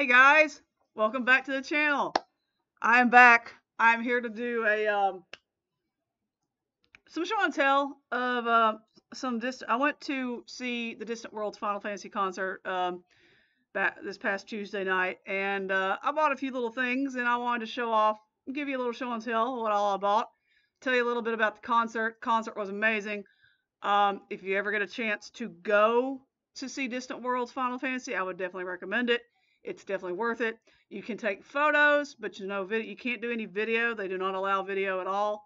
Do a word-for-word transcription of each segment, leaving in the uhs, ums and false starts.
Hey guys, welcome back to the channel. I am back. I'm here to do a um, some show and tell of uh, some dist. I went to see the Distant Worlds Final Fantasy concert um, back this past Tuesday night, and uh, I bought a few little things, and I wanted to show off, give you a little show and tell what all I bought. Tell you a little bit about the concert. Concert was amazing. Um, if you ever get a chance to go to see Distant Worlds Final Fantasy, I would definitely recommend it. It's definitely worth it. You can take photos, but you know, you can't do any video. They do not allow video at all.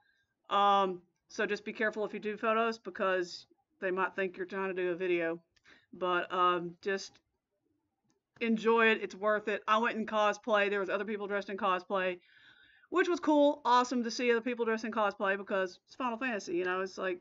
Um, so just be careful if you do photos, because they might think you're trying to do a video. But um, just enjoy it. It's worth it. I went in cosplay. There was other people dressed in cosplay, which was cool. Awesome to see other people dressed in cosplay, because it's Final Fantasy. You know, it's like,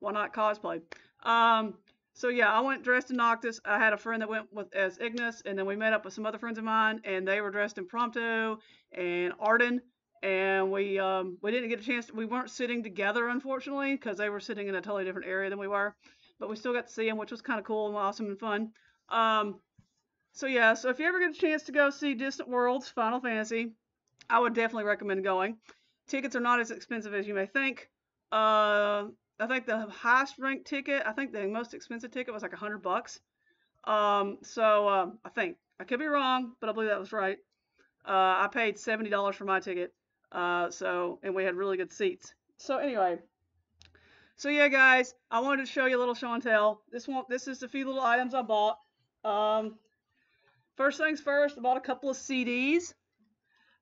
why not cosplay? Um, So yeah, I went dressed in Noctis. I had a friend that went with as Ignis, and then we met up with some other friends of mine, and they were dressed in Prompto and Arden, and we um, we didn't get a chance. To, we weren't sitting together, unfortunately, because they were sitting in a totally different area than we were, but we still got to see them, which was kind of cool and awesome and fun. Um, so yeah, so if you ever get a chance to go see Distant Worlds Final Fantasy, I would definitely recommend going. Tickets are not as expensive as you may think. Uh, I think the highest ranked ticket, I think the most expensive ticket was like a hundred bucks. Um, so um, I think I could be wrong, but I believe that was right. Uh, I paid seventy dollars for my ticket. Uh, so and we had really good seats. So anyway, so yeah, guys, I wanted to show you a little show and tell. This one, this is a few little items I bought. Um, first things first, I bought a couple of C Ds.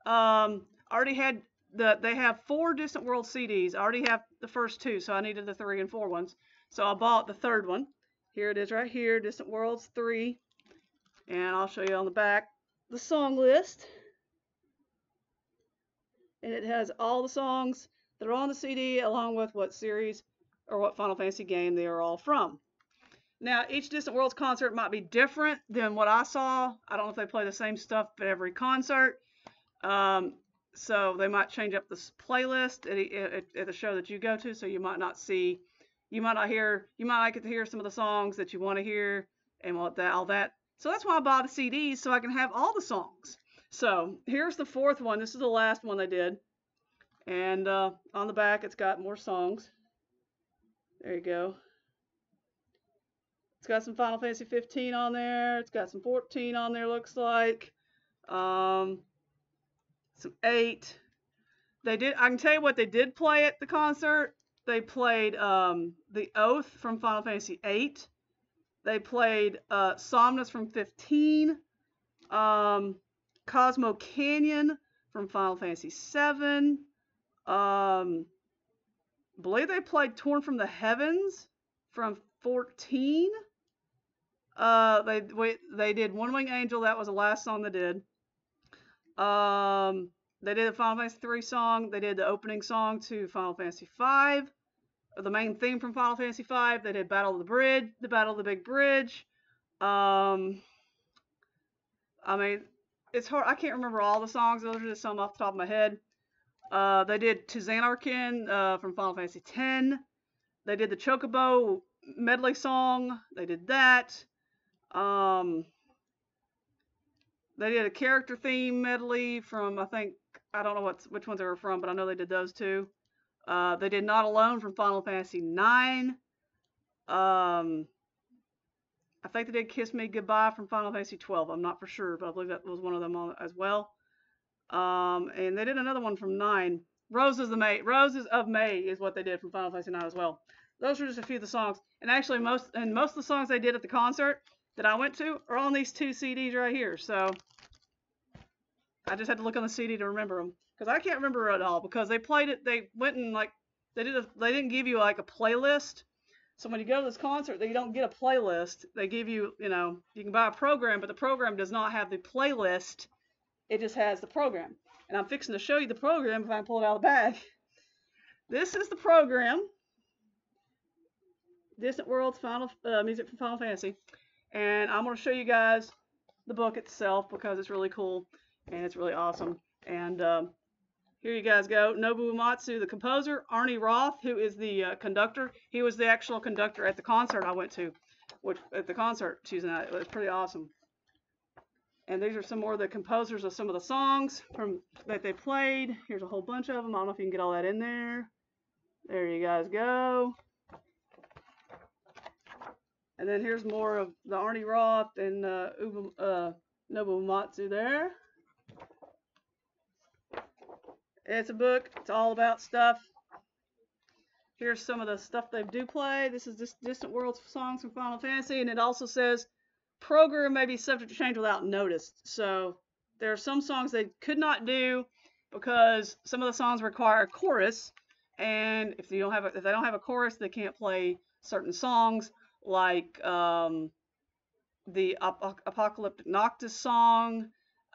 Um, I already had. The, they have four Distant World C Ds. I already have the first two, so I needed the three and four ones. So I bought the third one. Here it is right here, Distant Worlds three. And I'll show you on the back the song list. And it has all the songs that are on the C D, along with what series or what Final Fantasy game they are all from. Now, each Distant Worlds concert might be different than what I saw. I don't know if they play the same stuff at every concert. Um... So they might change up this playlist at, at, at the show that you go to, so you might not see, you might not hear, you might not get to hear some of the songs that you want to hear and all that, all that. So that's why I bought the C Ds, so I can have all the songs. So here's the fourth one. This is the last one they did. And uh, on the back, it's got more songs. There you go. It's got some Final Fantasy fifteen on there. It's got some fourteen on there, looks like. Um... Some eight. They did. I can tell you what they did play at the concert. They played um, The Oath from Final Fantasy eight. They played uh, Somnus from fifteen. Um, Cosmo Canyon from Final Fantasy seven. Um, I believe they played Torn from the Heavens from fourteen. Uh, they we, they did One Winged Angel. That was the last song they did. Um, they did the Final Fantasy three song. They did the opening song to Final Fantasy five, or the main theme from Final Fantasy five. They did Battle of the Bridge, the Battle of the Big Bridge. Um, I mean, it's hard. I can't remember all the songs. Those are just some off the top of my head. Uh, they did To Xanarkand, uh, from Final Fantasy ten. They did the Chocobo medley song. They did that. Um... They did a character theme medley from, I think, I don't know what, which ones they were from, but I know they did those two. Uh, they did Not Alone from Final Fantasy nine. Um, I think they did Kiss Me Goodbye from Final Fantasy twelve. I'm not for sure, but I believe that was one of them on, as well. Um, and they did another one from nine. Roses of May, Roses of May is what they did from Final Fantasy nine as well. Those were just a few of the songs. And actually, most and most of the songs they did at the concert that I went to are on these two C Ds right here. So I just had to look on the C D to remember them, because I can't remember it all, because they played it. They went and like they did. A, they didn't give you like a playlist. So when you go to this concert, they don't get a playlist. They give you, you know, you can buy a program, but the program does not have the playlist. It just has the program. And I'm fixing to show you the program if I can pull it out of the bag. This is the program. Distant Worlds Final uh, music from Final Fantasy. And I'm going to show you guys the book itself, because it's really cool and it's really awesome. And um, here you guys go. Nobuo Uematsu, the composer. Arnie Roth, who is the uh, conductor. He was the actual conductor at the concert I went to, which at the concert Tuesday night. It was pretty awesome. And these are some more of the composers of some of the songs from that they played. Here's a whole bunch of them. I don't know if you can get all that in there. There you guys go. And then here's more of the Arnie Roth and uh, Uba, uh, Nobuo Uematsu there. It's a book. It's all about stuff. Here's some of the stuff they do play. This is just Distant Worlds songs from Final Fantasy, and it also says program may be subject to change without notice. So there are some songs they could not do because some of the songs require a chorus, and if you don't have a, if they don't have a chorus, they can't play certain songs like um, the ap Apocalyptic Noctis song.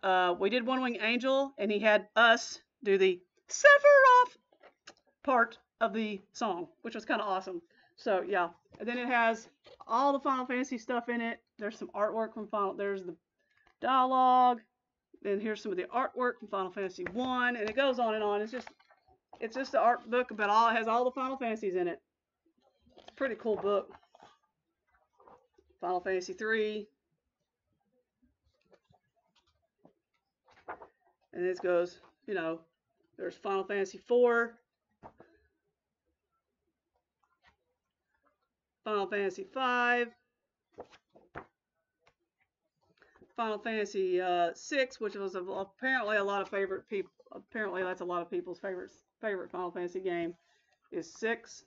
Uh, we did One Winged Angel, and he had us do the Sephiroth part of the song, which was kind of awesome. So yeah, and then it has all the Final Fantasy stuff in it. There's some artwork from Final, there's the dialogue, and here's some of the artwork from Final Fantasy One, and it goes on and on. It's just, it's just an art book, but all, it has all the Final Fantasies in it. It's a pretty cool book. Final Fantasy Three, and this goes, you know, there's Final Fantasy Four, Final Fantasy Five. Final Fantasy uh, six, which was a, apparently a lot of favorite people. Apparently, that's a lot of people's favorite favorite Final Fantasy game is six.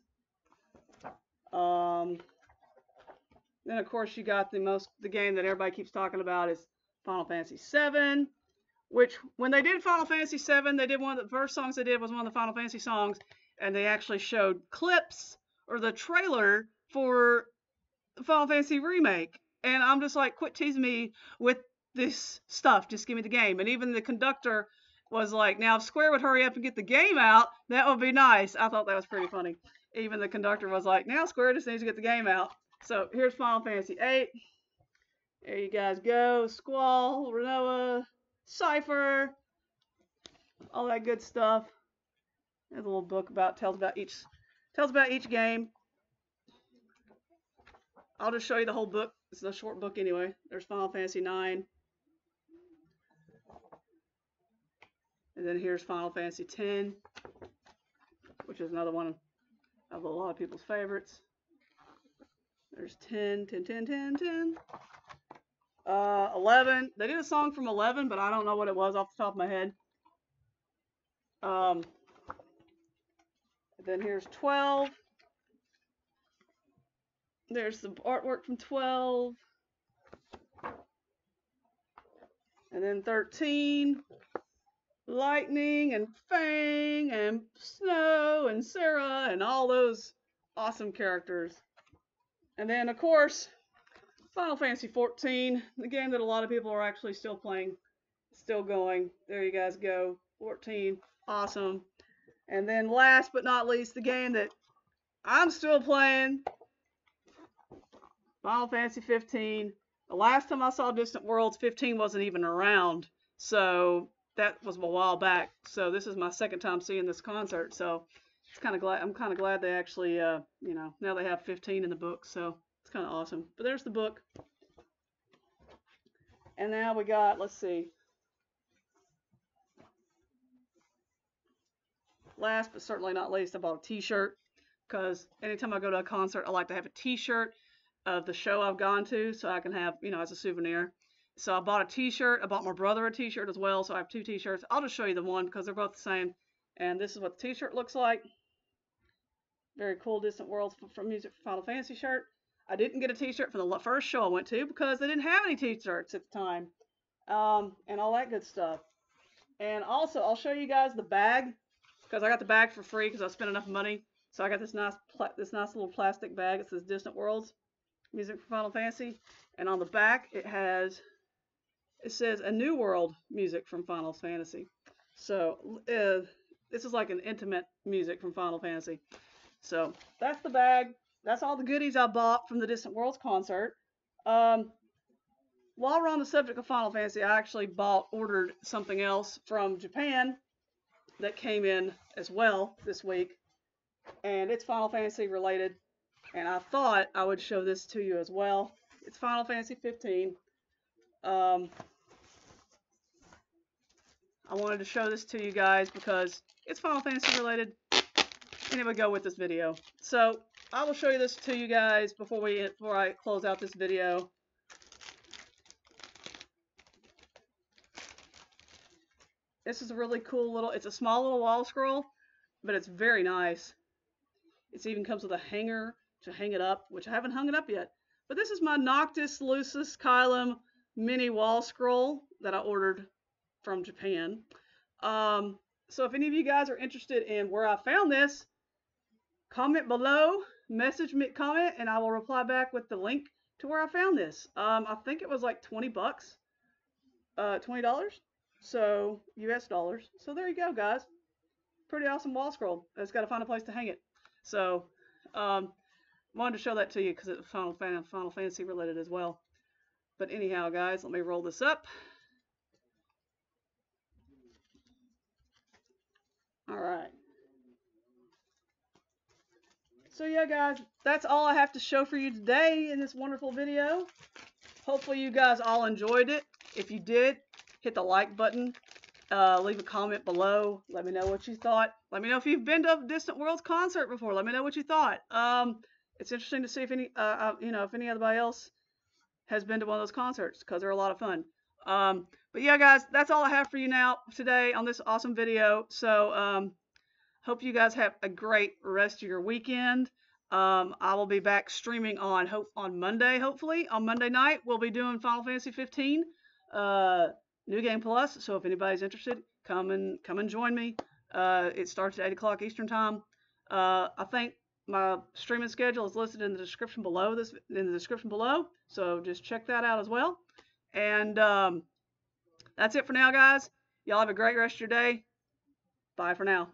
Um, then of course you got the most the game that everybody keeps talking about is Final Fantasy seven, which when they did Final Fantasy seven, they did one of the first songs they did was one of the Final Fantasy songs, and they actually showed clips or the trailer for the Final Fantasy remake. And I'm just like, quit teasing me with this stuff. Just give me the game. And even the conductor was like, now if Square would hurry up and get the game out, that would be nice. I thought that was pretty funny. Even the conductor was like, now Square just needs to get the game out. So here's Final Fantasy eight. There you guys go. Squall, Rinoa, Cypher, all that good stuff. There's a little book about tells about each tells about each game. I'll just show you the whole book. It's a short book anyway. There's Final Fantasy nine. And then here's Final Fantasy ten, which is another one of a lot of people's favorites. There's ten, ten, ten, ten, ten. Uh, eleven. They did a song from eleven, but I don't know what it was off the top of my head. Um, then here's twelve. There's some artwork from twelve, and then thirteen, Lightning and Fang and Snow and Sarah and all those awesome characters. And then, of course, Final Fantasy fourteen, the game that a lot of people are actually still playing, still going. There you guys go, fourteen, awesome. And then last but not least, the game that I'm still playing, Final Fantasy fifteen. The last time I saw Distant Worlds, fifteen wasn't even around, so that was a while back. So this is my second time seeing this concert, so it's kind of glad. I'm kind of glad they actually, uh, you know, now they have fifteen in the book, so it's kind of awesome. But there's the book, and now we got. Let's see. Last but certainly not least, I bought a T-shirt because anytime I go to a concert, I like to have a T-shirt of the show I've gone to, so I can have, you know, as a souvenir. So I bought a t-shirt. I bought my brother a t-shirt as well, so I have two t-shirts. I'll just show you the one because they're both the same. And this is what the t-shirt looks like. Very cool Distant Worlds from Music for Final Fantasy shirt. I didn't get a t-shirt for the first show I went to because they didn't have any t-shirts at the time. Um, and all that good stuff. And also, I'll show you guys the bag because I got the bag for free because I spent enough money. So I got this nice, this nice little plastic bag. It says Distant Worlds Music for Final Fantasy, and on the back it has, it says A New World Music from Final Fantasy. So uh, this is like an intimate music from Final Fantasy. So that's the bag. That's all the goodies I bought from the Distant Worlds concert. Um, while we're on the subject of Final Fantasy, I actually bought, ordered something else from Japan that came in as well this week, and it's Final Fantasy related. And I thought I would show this to you as well. It's Final Fantasy fifteen. Um, I wanted to show this to you guys because it's Final Fantasy related, and it would go with this video. So I will show you this to you guys before we before I close out this video. This is a really cool little, it's a small little wall scroll, but it's very nice. It even comes with a hanger to hang it up, which I haven't hung it up yet. But this is my Noctis Lucis Caelum mini wall scroll that I ordered from Japan. Um, so if any of you guys are interested in where I found this, comment below, message me, comment, and I will reply back with the link to where I found this. Um, I think it was like twenty bucks, uh, twenty dollars, so U S dollars. So there you go, guys. Pretty awesome wall scroll. I just got to find a place to hang it. So um, wanted to show that to you because it's Final, Fan Final Fantasy related as well. But anyhow, guys, let me roll this up. All right. So yeah, guys, that's all I have to show for you today in this wonderful video. Hopefully you guys all enjoyed it. If you did, hit the like button. Uh, leave a comment below. Let me know what you thought. Let me know if you've been to a Distant Worlds concert before. Let me know what you thought. Um, it's interesting to see if any, uh, uh, you know, if any anybody else has been to one of those concerts, because they're a lot of fun. Um, but yeah, guys, that's all I have for you now today on this awesome video. So um, hope you guys have a great rest of your weekend. Um, I will be back streaming on hope on Monday. Hopefully on Monday night we'll be doing Final Fantasy fifteen. Uh, New Game Plus, so if anybody's interested, come and come and join me. Uh, it starts at eight o'clock Eastern Time. Uh, I think my streaming schedule is listed in the description below this in the description below, so just check that out as well. And um, that's it for now, guys. Y'all have a great rest of your day. Bye for now.